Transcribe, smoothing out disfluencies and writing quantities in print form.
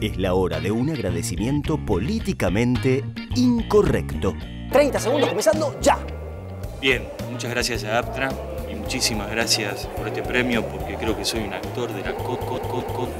Es la hora de un agradecimiento políticamente incorrecto. 30 segundos comenzando ya. Bien, muchas gracias a Aptra y muchísimas gracias por este premio porque creo que soy un actor de la COT.